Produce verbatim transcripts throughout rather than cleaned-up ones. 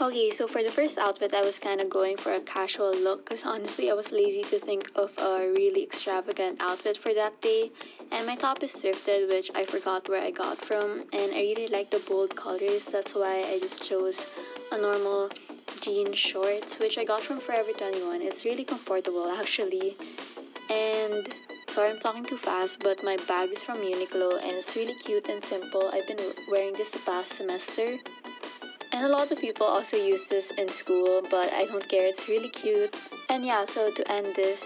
Okay, so for the first outfit, I was kind of going for a casual look because honestly, I was lazy to think of a really extravagant outfit for that day. And my top is thrifted, which I forgot where I got from. And I really like the bold colors. That's why I just chose a normal jean shorts, which I got from Forever twenty-one. It's really comfortable, actually. And sorry, I'm talking too fast, but my bag is from Uniqlo, and it's really cute and simple. I've been wearing this the past semester. And a lot of people also use this in school, but I don't care, it's really cute. And yeah, so to end this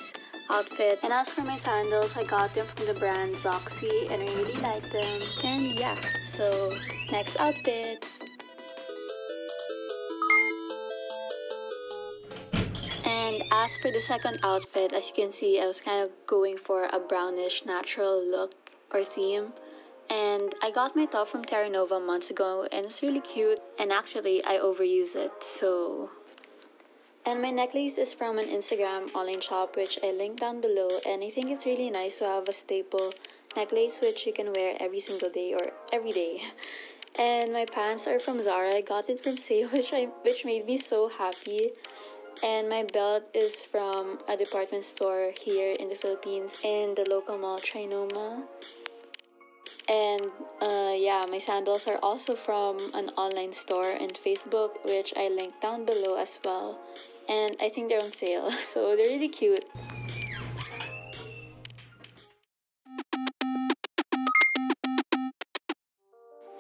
outfit. And as for my sandals, I got them from the brand Zoxy, and I really like them. And yeah, so next outfit. And as for the second outfit, as you can see, I was kind of going for a brownish natural look or theme. And I got my top from Trinoma months ago, and it's really cute, and actually I overuse it, so. And my necklace is from an Instagram online shop, which I link down below, and I think it's really nice to have a staple necklace which you can wear every single day or every day. And my pants are from Zara. I got it from sale, which I which made me so happy. And my belt is from a department store here in the Philippines in the local mall Trinoma. And uh, yeah, my sandals are also from an online store and Facebook, which I link down below as well. And I think they're on sale, so they're really cute.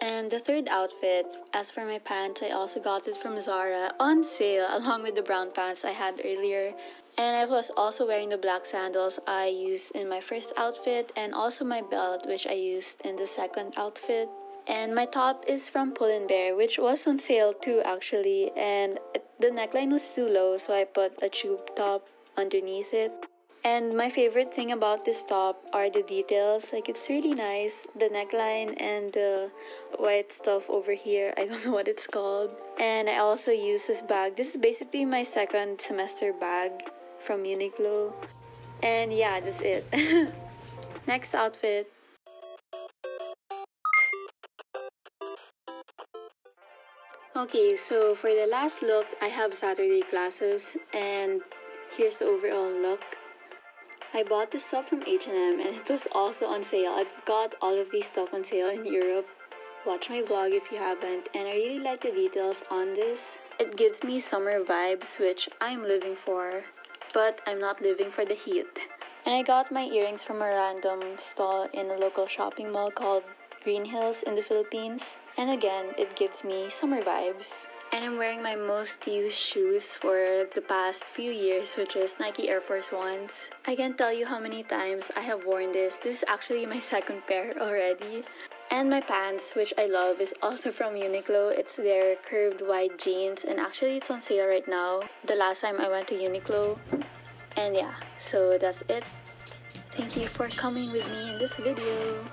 And the third outfit, as for my pants, I also got it from Zara on sale along with the brown pants I had earlier. And I was also wearing the black sandals I used in my first outfit, and also my belt, which I used in the second outfit. And my top is from Pull and Bear, which was on sale too actually, and the neckline was too low, so I put a tube top underneath it. And my favorite thing about this top are the details. Like, it's really nice, the neckline and the white stuff over here. I don't know what it's called. And I also use this bag. This is basically my second semester bag from Uniqlo. And yeah, that's it. Next outfit. Okay, so for the last look, I have Saturday classes, and here's the overall look. I bought this stuff from H and M, and it was also on sale. I've got all of these stuff on sale in Europe. Watch my vlog if you haven't. And I really like the details on this. It gives me summer vibes, which I'm living for, but I'm not living for the heat. And I got my earrings from a random stall in a local shopping mall called Green Hills in the Philippines. And again, it gives me summer vibes. And I'm wearing my most used shoes for the past few years, which is Nike Air Force Ones. I can't tell you how many times I have worn this. This is actually my second pair already. And my pants, which I love, is also from Uniqlo. It's their curved wide jeans, and actually it's on sale right now. The last time I went to Uniqlo. And yeah, so that's it. Thank you for coming with me in this video.